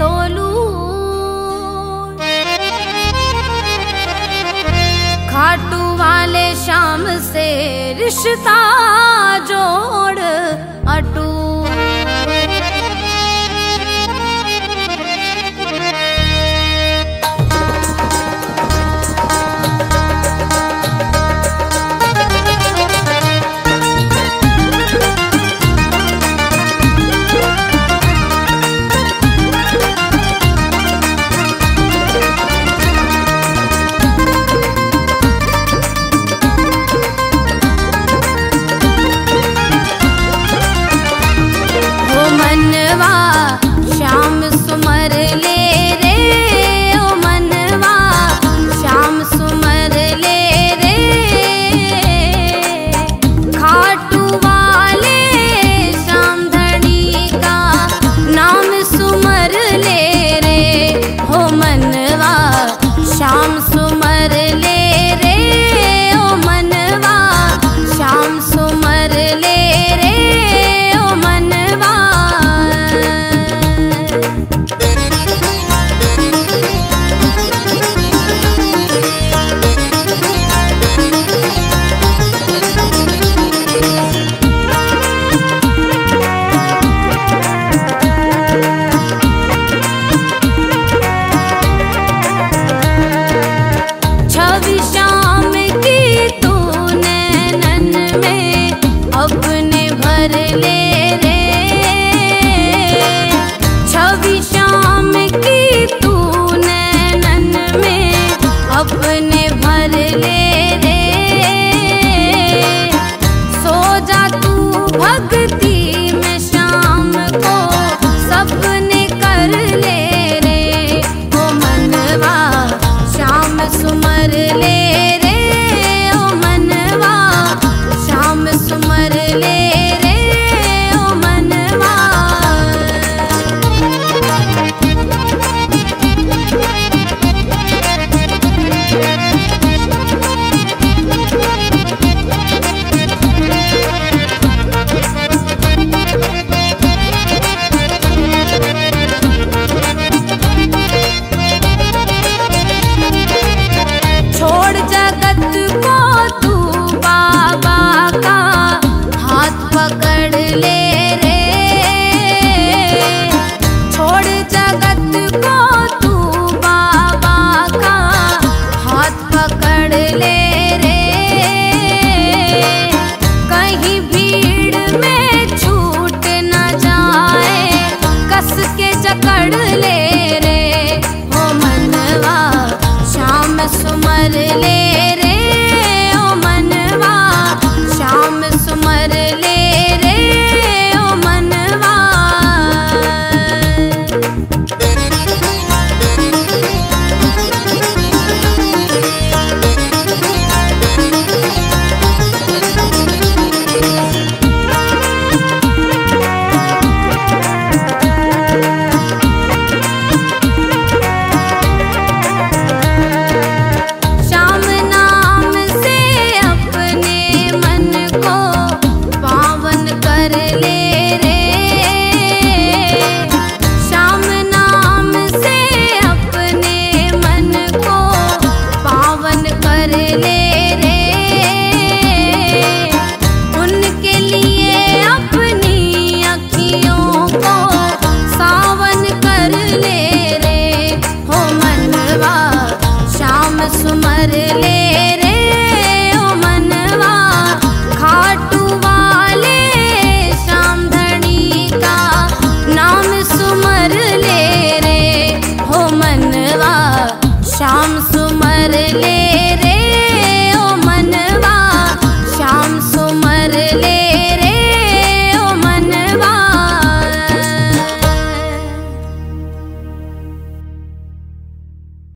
तोलू खाटू वाले शाम से रिश्ता जोड़।